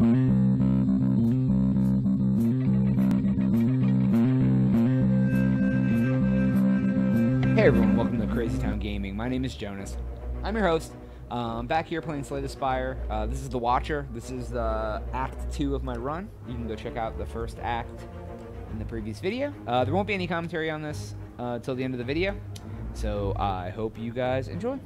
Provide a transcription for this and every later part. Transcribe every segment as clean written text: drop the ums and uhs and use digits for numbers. Hey everyone, welcome to Crazy Town Gaming. My name is Jonas. I'm your host. I'm back here playing Slay the Spire. This is The Watcher. This is Act 2 of my run. You can go check out the first act in the previous video. There won't be any commentary on this till the end of the video, so I hope you guys enjoy.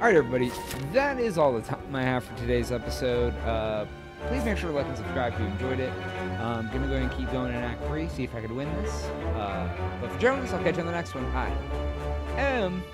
Alright everybody, that is all the time I have for today's episode. Please make sure to like and subscribe if you enjoyed it. I'm going to go ahead and keep going in Act 3, see if I could win this. But for Jonas, I'll catch you on the next one. I am...